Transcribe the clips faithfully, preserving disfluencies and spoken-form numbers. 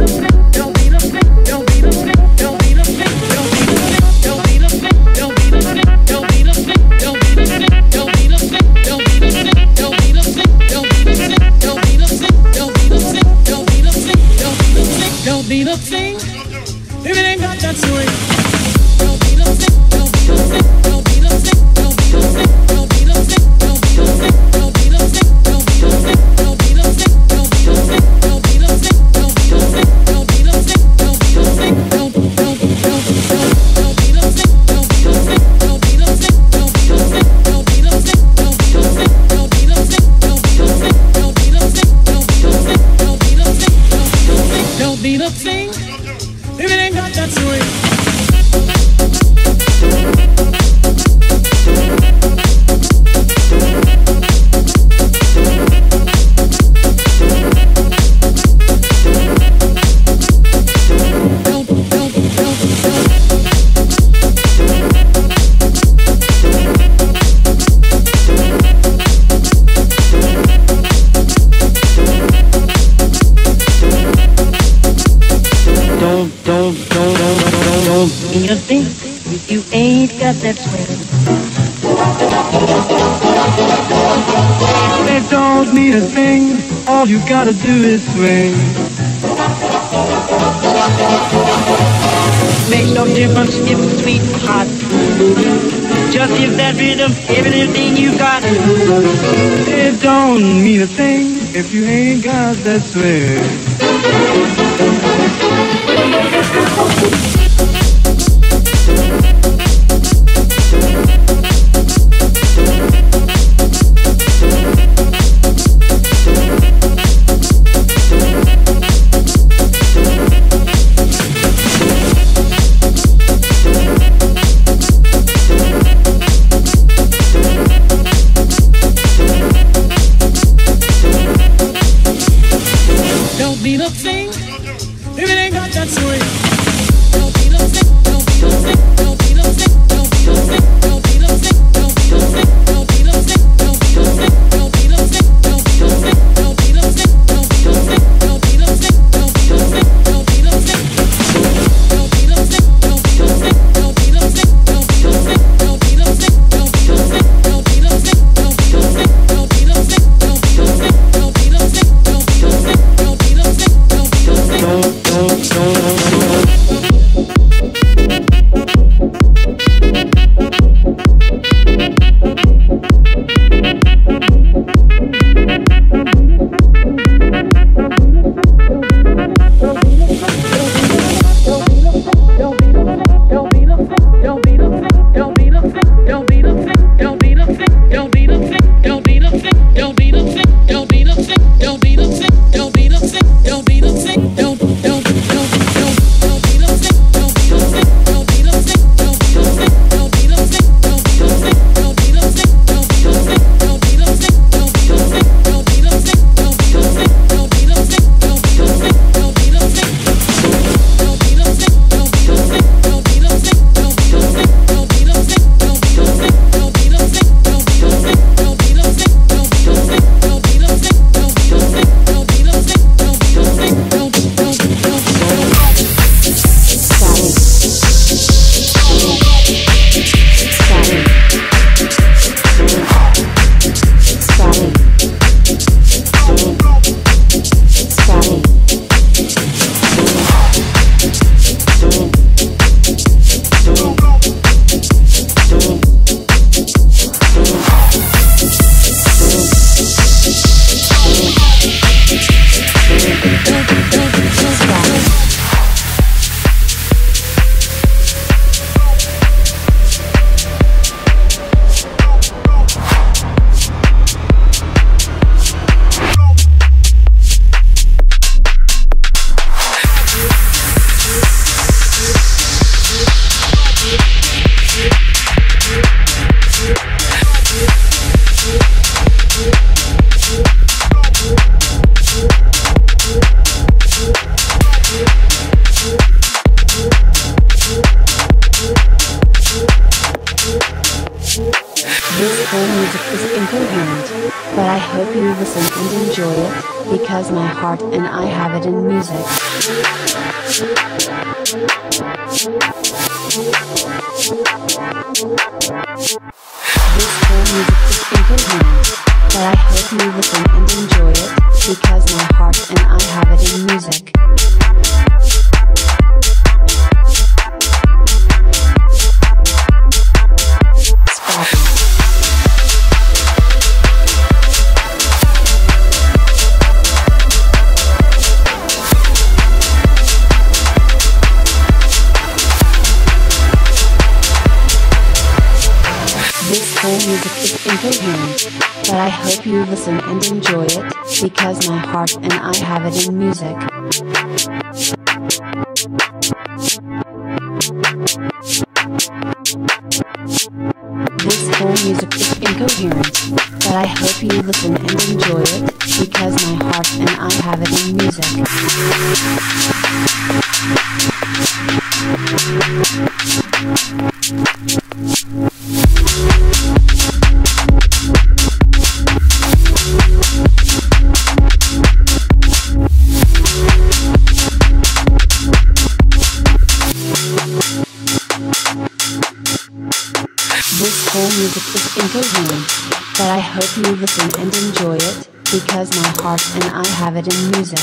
We'll be right back. has my heart and I have it in music. This whole music is thinking hands, but I hope you listen and enjoy it, because my heart and I have it in music. Music is incoherent, but I hope you listen and enjoy it, because my heart and I have it in music. This whole music is incoherent, but I hope you listen and enjoy it, because my heart and I have it in music. This whole music is incoherent, but I hope you listen and enjoy it, because my heart and I have it in music.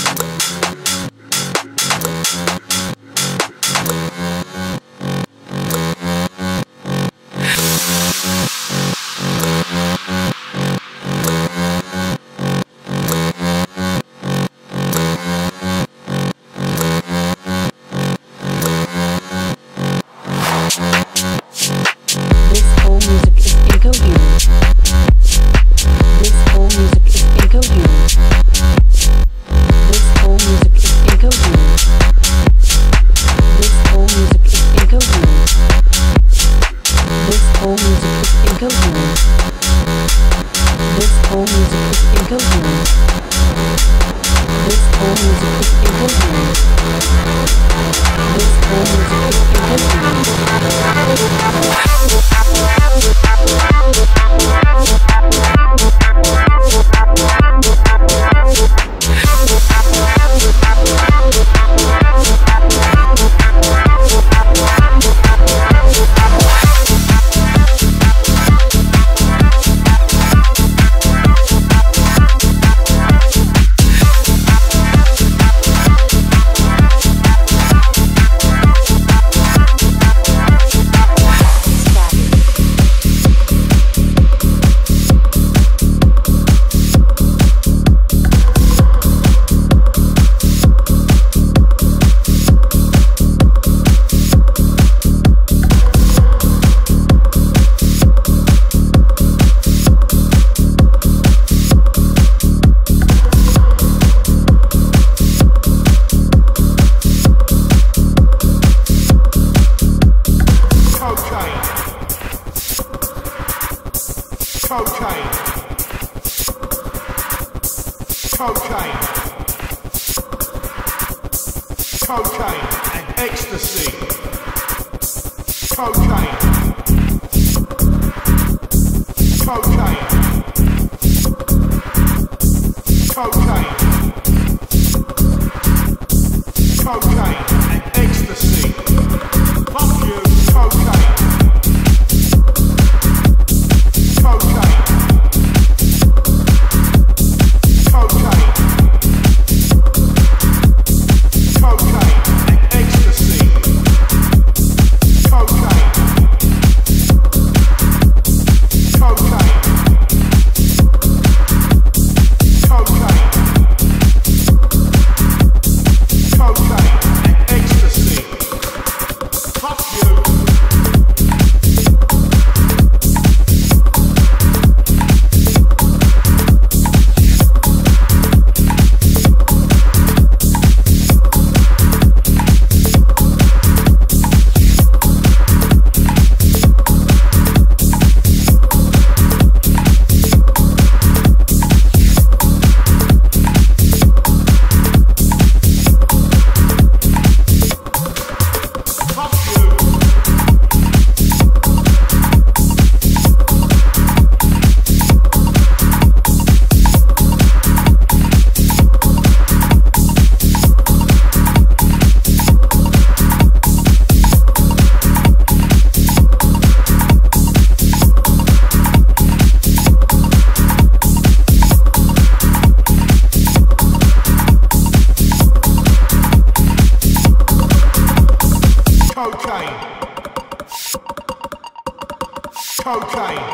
Cocaine.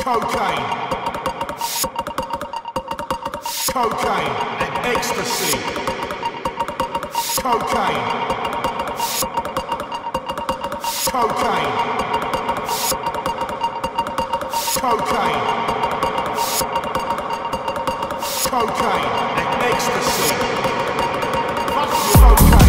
Cocaine. Cocaine and ecstasy. Cocaine. Cocaine. Cocaine. Cocaine and ecstasy. Fuck cocaine. Thanks.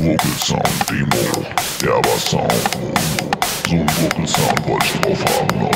Vocals Sound Demo, der Bass Sound. So ein Vocal Sound wollte ich drauf haben noch.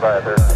Survivor.